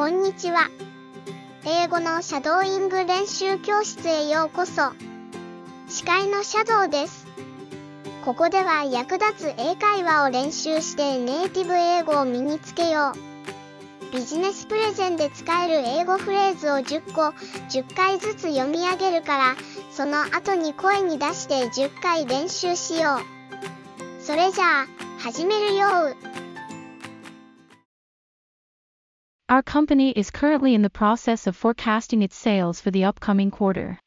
こんにちは。英語のシャドーイング練習教室へようこそ。司会のシャドーです。ここでは役立つ英会話を練習してネイティブ英語を身につけよう。ビジネスプレゼンで使える英語フレーズを10回ずつ読み上げるから、その後に声に出して10回練習しよう。それじゃあ、始めるよ。Our company is currently in the process of forecasting its sales for the upcoming quarter.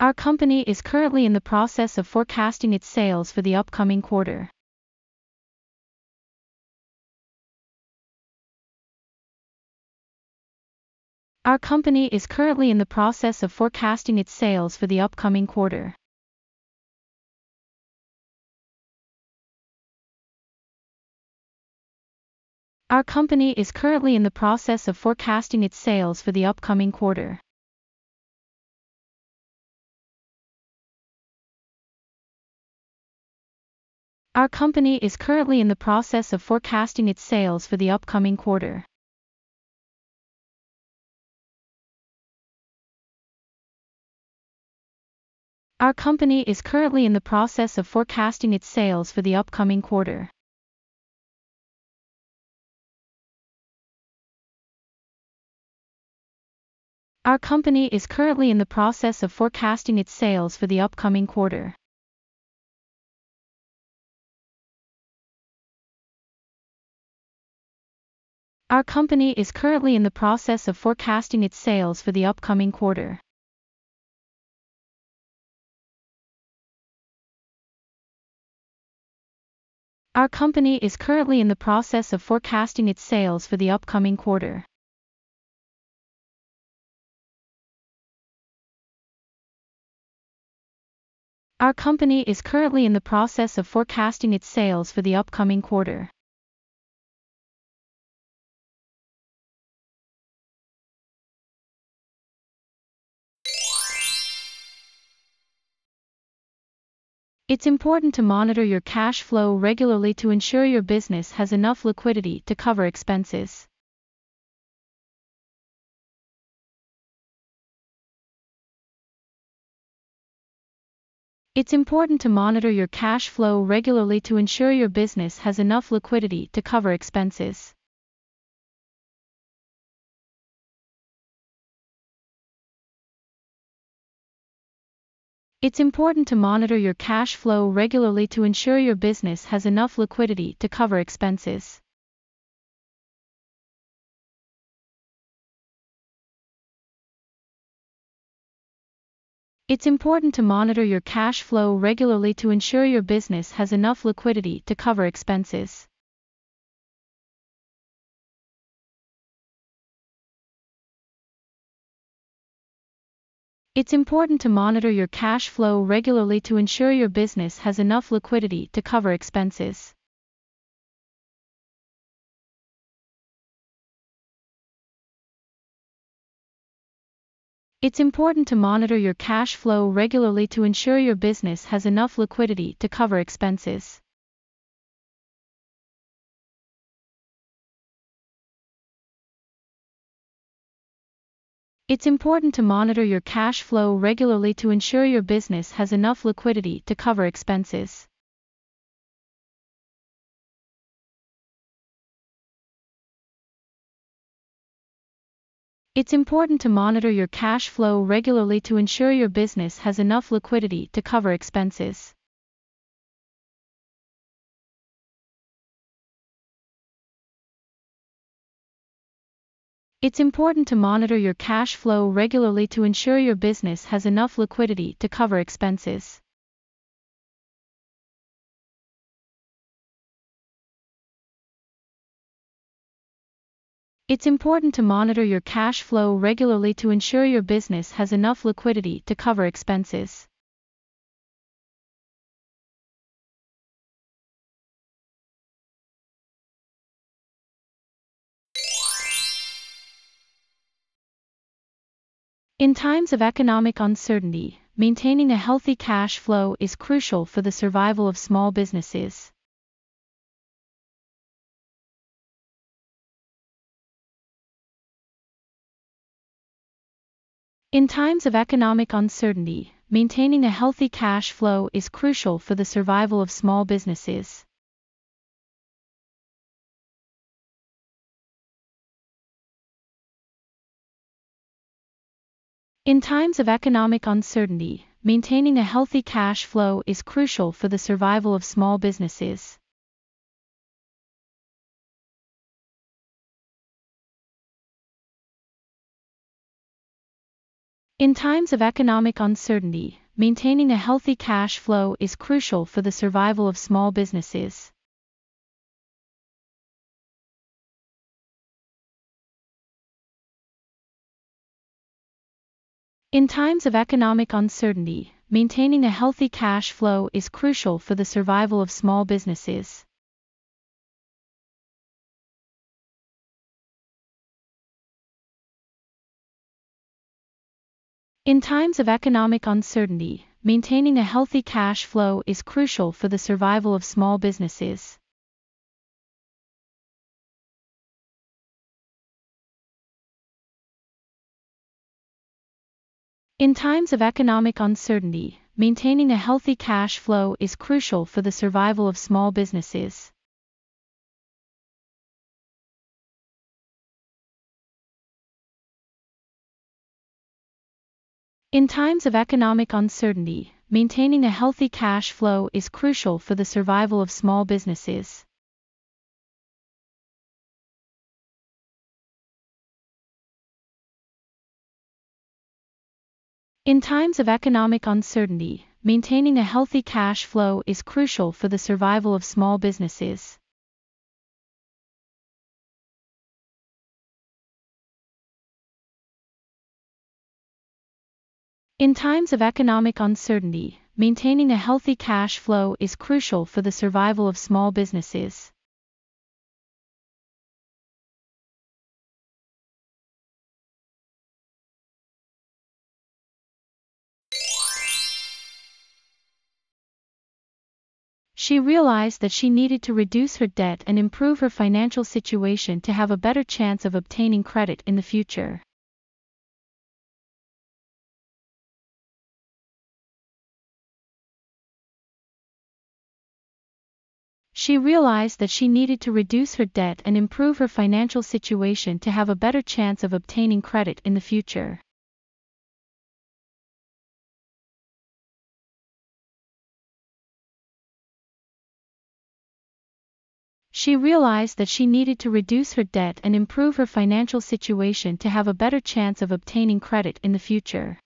Our company is currently in the process of forecasting its sales for the upcoming quarter. Our company is currently in the process of forecasting its sales for the upcoming quarter. Our company is currently in the process of forecasting its sales for the upcoming quarter. Our company is currently in the process of forecasting its sales for the upcoming quarter. Our company is currently in the process of forecasting its sales for the upcoming quarter. Our company is currently in the process of forecasting its sales for the upcoming quarter. Our company is currently in the process of forecasting its sales for the upcoming quarter. Our company is currently in the process of forecasting its sales for the upcoming quarter. Our company is currently in the process of forecasting its sales for the upcoming quarter. It's important to monitor your cash flow regularly to ensure your business has enough liquidity to cover expenses. It's important to monitor your cash flow regularly to ensure your business has enough liquidity to cover expenses. It's important to monitor your cash flow regularly to ensure your business has enough liquidity to cover expenses. It's important to monitor your cash flow regularly to ensure your business has enough liquidity to cover expenses. It's important to monitor your cash flow regularly to ensure your business has enough liquidity to cover expenses. It's important to monitor your cash flow regularly to ensure your business has enough liquidity to cover expenses. It's important to monitor your cash flow regularly to ensure your business has enough liquidity to cover expenses. It's important to monitor your cash flow regularly to ensure your business has enough liquidity to cover expenses. It's important to monitor your cash flow regularly to ensure your business has enough liquidity to cover expenses. It's important to monitor your cash flow regularly to ensure your business has enough liquidity to cover expenses. In times of economic uncertainty, maintaining a healthy cash flow is crucial for the survival of small businesses. In times of economic uncertainty, maintaining a healthy cash flow is crucial for the survival of small businesses. In times of economic uncertainty, maintaining a healthy cash flow is crucial for the survival of small businesses. In times of economic uncertainty, maintaining a healthy cash flow is crucial for the survival of small businesses. In times of economic uncertainty, maintaining a healthy cash flow is crucial for the survival of small businesses. In times of economic uncertainty, maintaining a healthy cash flow is crucial for the survival of small businesses. In times of economic uncertainty, maintaining a healthy cash flow is crucial for the survival of small businesses. In times of economic uncertainty, maintaining a healthy cash flow is crucial for the survival of small businesses. In times of economic uncertainty, maintaining a healthy cash flow is crucial for the survival of small businesses. In times of economic uncertainty, maintaining a healthy cash flow is crucial for the survival of small businesses. She realized that she needed to reduce her debt and improve her financial situation to have a better chance of obtaining credit in the future. She realized that she needed to reduce her debt and improve her financial situation to have a better chance of obtaining credit in the future. She realized that she needed to reduce her debt and improve her financial situation to have a better chance of obtaining credit in the future.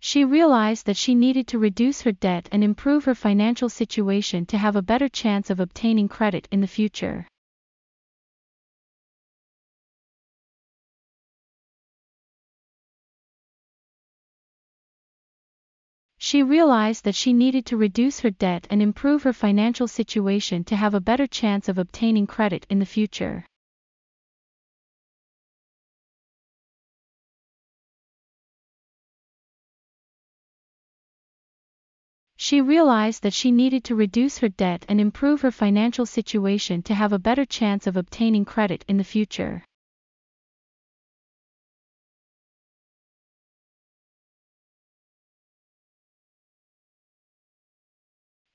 She realized that she needed to reduce her debt and improve her financial situation to have a better chance of obtaining credit in the future. She realized that she needed to reduce her debt and improve her financial situation to have a better chance of obtaining credit in the future. She realized that she needed to reduce her debt and improve her financial situation to have a better chance of obtaining credit in the future.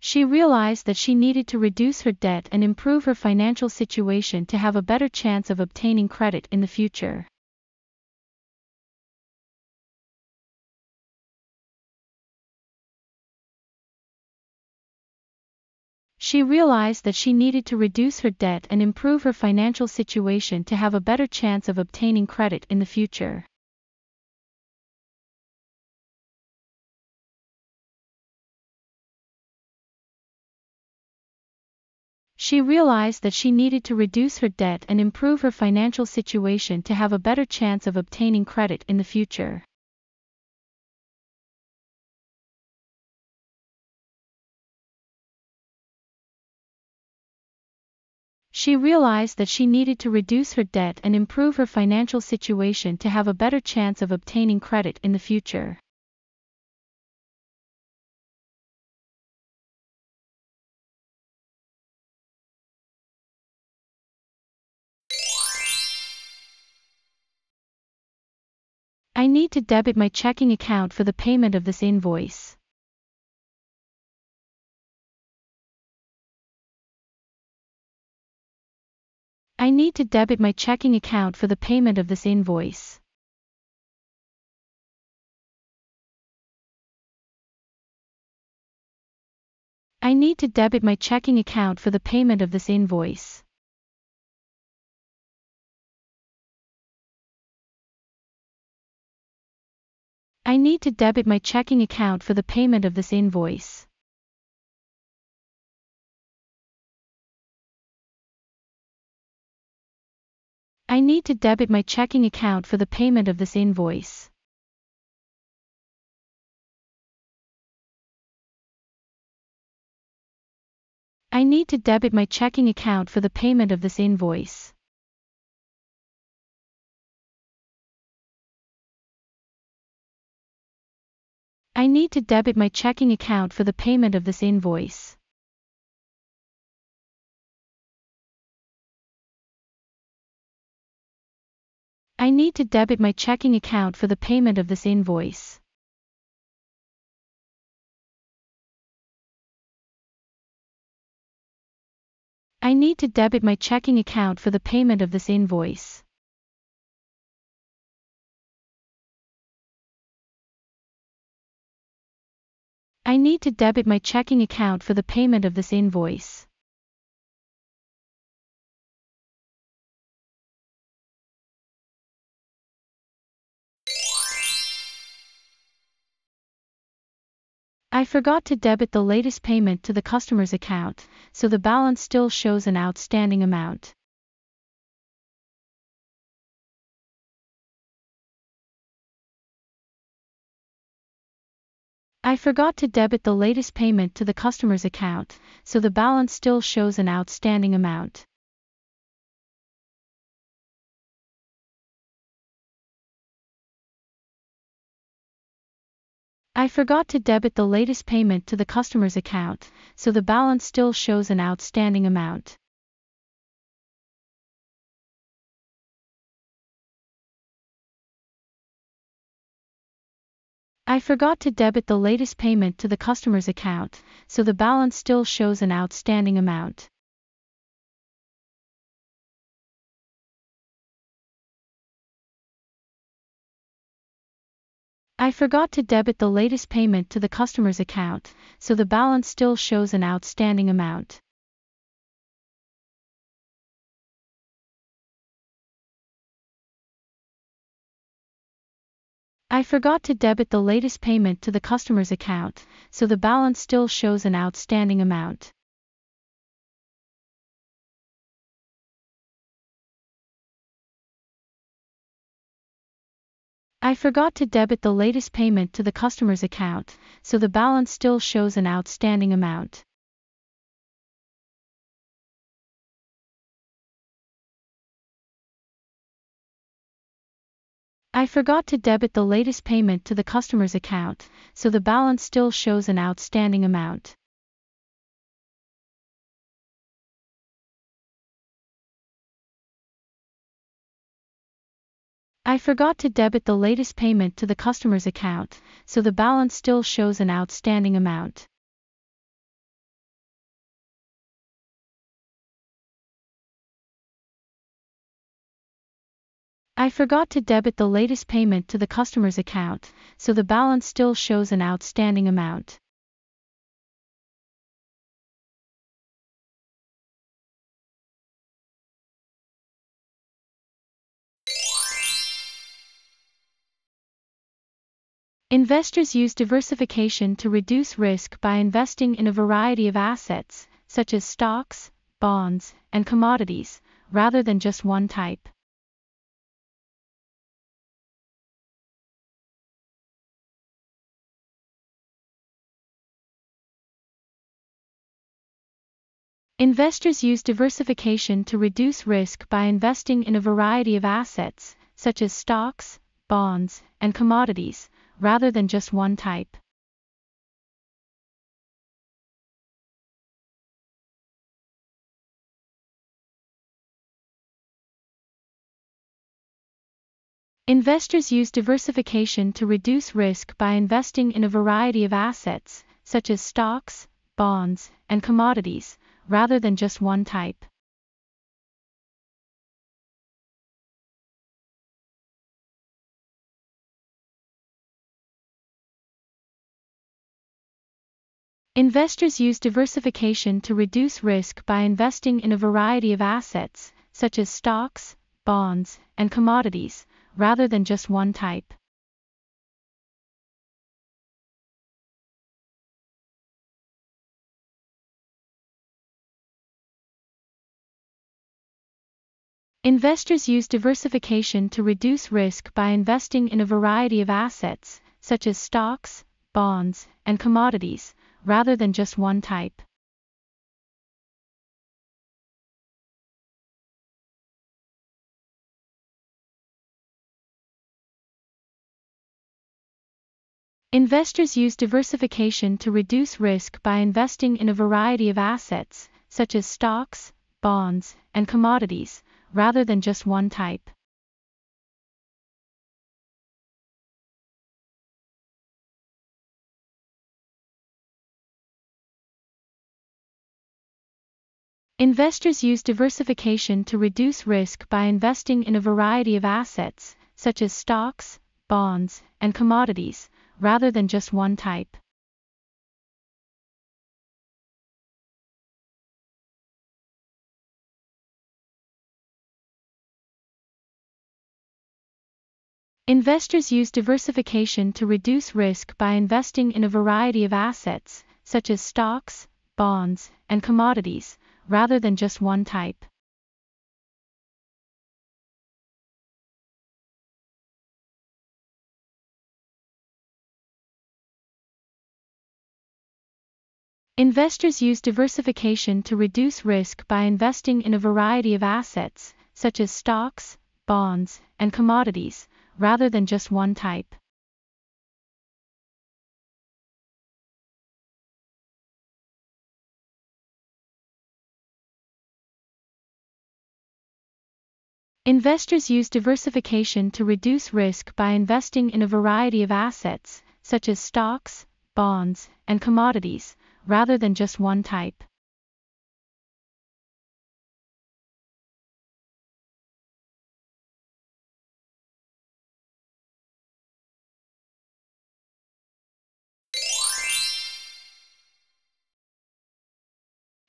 She realized that she needed to reduce her debt and improve her financial situation to have a better chance of obtaining credit in the future. She realized that she needed to reduce her debt and improve her financial situation to have a better chance of obtaining credit in the future. She realized that she needed to reduce her debt and improve her financial situation to have a better chance of obtaining credit in the future. She realized that she needed to reduce her debt and improve her financial situation to have a better chance of obtaining credit in the future. I need to debit my checking account for the payment of this invoice. I need to debit my checking account for the payment of this invoice. I need to debit my checking account for the payment of this invoice. I need to debit my checking account for the payment of this invoice. I need to debit my checking account for the payment of this invoice. I need to debit my checking account for the payment of this invoice. I need to debit my checking account for the payment of this invoice. I need to debit my checking account for the payment of this invoice. I need to debit my checking account for the payment of this invoice. I need to debit my checking account for the payment of this invoice. I forgot to debit the latest payment to the customer's account, so the balance still shows an outstanding amount. I forgot to debit the latest payment to the customer's account, so the balance still shows an outstanding amount. I forgot to debit the latest payment to the customer's account, so the balance still shows an outstanding amount. I forgot to debit the latest payment to the customer's account, so the balance still shows an outstanding amount. I forgot to debit the latest payment to the customer's account, so the balance still shows an outstanding amount. I forgot to debit the latest payment to the customer's account, so the balance still shows an outstanding amount. I forgot to debit the latest payment to the customer's account, so the balance still shows an outstanding amount. I forgot to debit the latest payment to the customer's account, so the balance still shows an outstanding amount. I forgot to debit the latest payment to the customer's account, so the balance still shows an outstanding amount. I forgot to debit the latest payment to the customer's account, so the balance still shows an outstanding amount. Investors use diversification to reduce risk by investing in a variety of assets, such as stocks, bonds, and commodities, rather than just one type. Investors use diversification to reduce risk by investing in a variety of assets, such as stocks, bonds, and commodities, rather than just one type. Investors use diversification to reduce risk by investing in a variety of assets, such as stocks, bonds, and commodities, rather than just one type. Investors use diversification to reduce risk by investing in a variety of assets, such as stocks, bonds, and commodities, rather than just one type. Investors use diversification to reduce risk by investing in a variety of assets, such as stocks, bonds, and commodities, rather than just one type. Investors use diversification to reduce risk by investing in a variety of assets, such as stocks, bonds, and commodities, rather than just one type. Investors use diversification to reduce risk by investing in a variety of assets, such as stocks, bonds, and commodities, rather than just one type. Investors use diversification to reduce risk by investing in a variety of assets, such as stocks, bonds, and commodities, rather than just one type. Investors use diversification to reduce risk by investing in a variety of assets, such as stocks, bonds, and commodities, rather than just one type. Investors use diversification to reduce risk by investing in a variety of assets, such as stocks, bonds, and commodities, rather than just one type.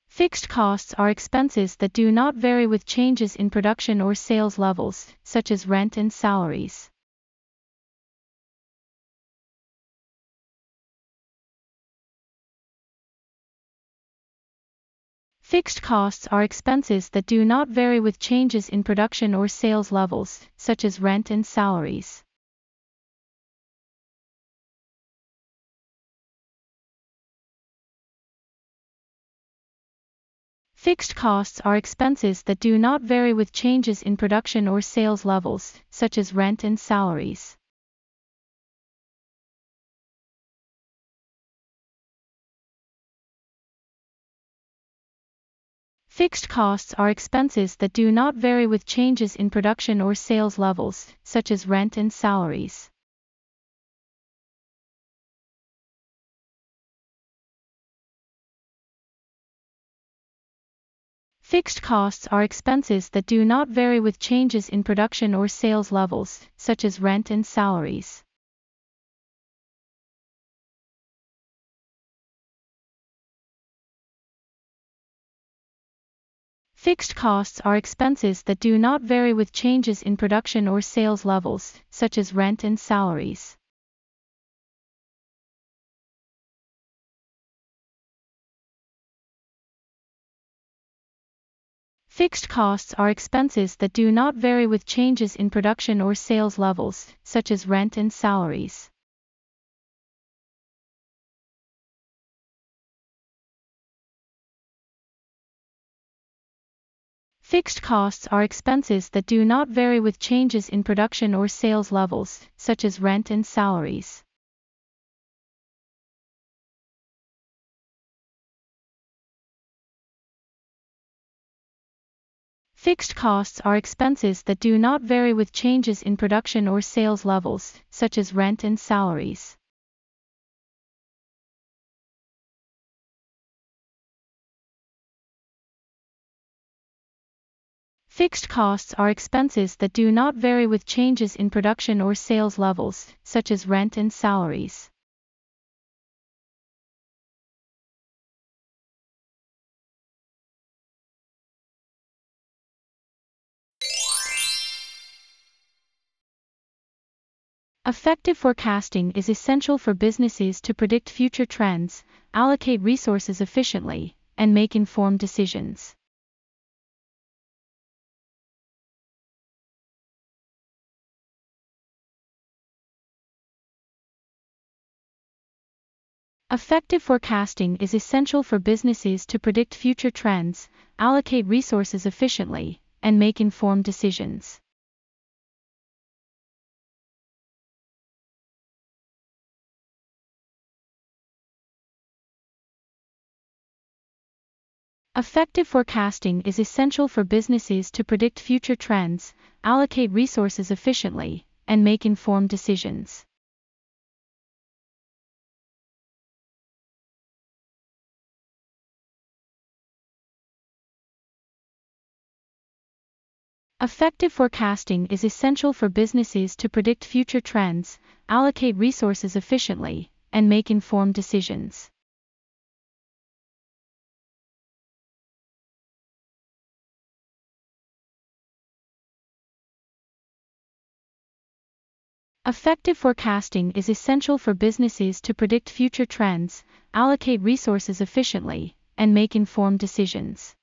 Fixed costs are expenses that do not vary with changes in production or sales levels, such as rent and salaries. Fixed costs are expenses that do not vary with changes in production or sales levels, such as rent and salaries. Fixed costs are expenses that do not vary with changes in production or sales levels, such as rent and salaries. Fixed costs are expenses that do not vary with changes in production or sales levels, such as rent and salaries. Fixed costs are expenses that do not vary with changes in production or sales levels, such as rent and salaries. Fixed costs are expenses that do not vary with changes in production or sales levels, such as rent and salaries. Fixed costs are expenses that do not vary with changes in production or sales levels, such as rent and salaries. Fixed costs are expenses that do not vary with changes in production or sales levels, such as rent and salaries. Fixed costs are expenses that do not vary with changes in production or sales levels, such as rent and salaries. Fixed costs are expenses that do not vary with changes in production or sales levels, such as rent and salaries. Effective forecasting is essential for businesses to predict future trends, allocate resources efficiently, and make informed decisions. Effective forecasting is essential for businesses to predict future trends, allocate resources efficiently, and make informed decisions. Effective forecasting is essential for businesses to predict future trends, allocate resources efficiently, and make informed decisions. Effective forecasting is essential for businesses to predict future trends, allocate resources efficiently, and make informed decisions. Effective forecasting is essential for businesses to predict future trends, allocate resources efficiently, and make informed decisions. Effective forecasting is essential for businesses to predict future trends, allocate resources efficiently, and make informed decisions.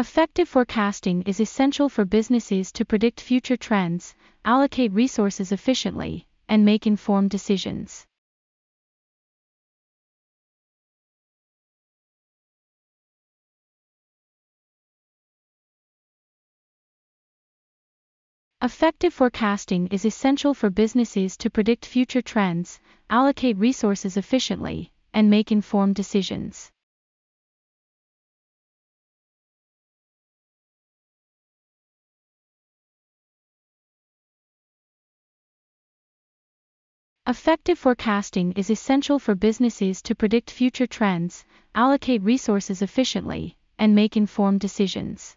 Effective forecasting is essential for businesses to predict future trends, allocate resources efficiently, and make informed decisions. Effective forecasting is essential for businesses to predict future trends, allocate resources efficiently, and make informed decisions. Effective forecasting is essential for businesses to predict future trends, allocate resources efficiently, and make informed decisions.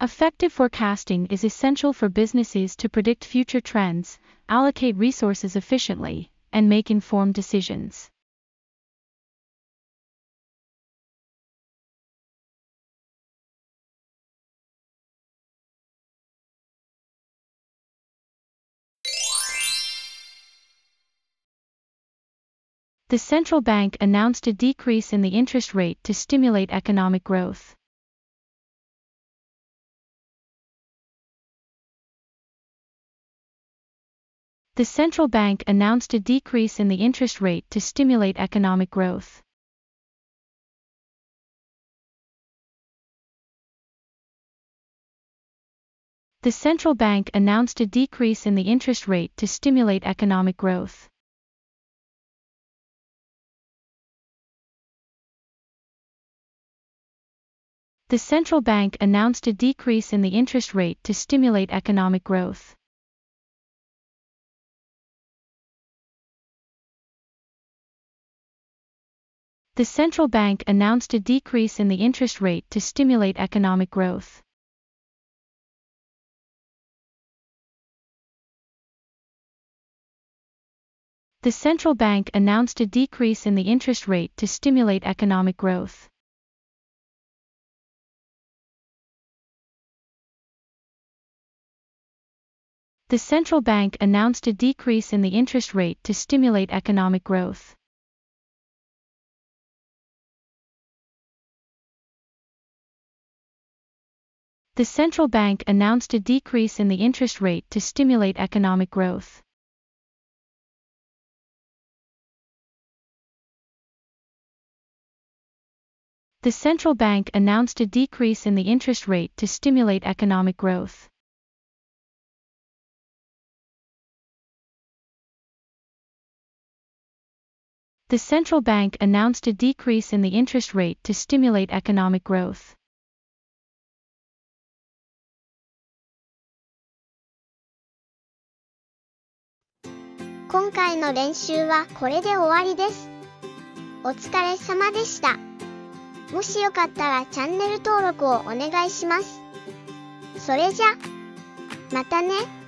Effective forecasting is essential for businesses to predict future trends, allocate resources efficiently, and make informed decisions. The central bank announced a decrease in the interest rate to stimulate economic growth. The central bank announced a decrease in the interest rate to stimulate economic growth. The central bank announced a decrease in the interest rate to stimulate economic growth. The central bank announced a decrease in the interest rate to stimulate economic growth. The central bank announced a decrease in the interest rate to stimulate economic growth. the central bank announced a decrease in the interest rate to stimulate economic growth. The central bank announced a decrease in the interest rate to stimulate economic growth. The central bank announced a decrease in the interest rate to stimulate economic growth. The central bank announced a decrease in the interest rate to stimulate economic growth. The central bank announced a decrease in the interest rate to stimulate economic growth.今回の練習はこれで終わりです。お疲れ様でした。もしよかったらチャンネル登録をお願いします。それじゃ、またね。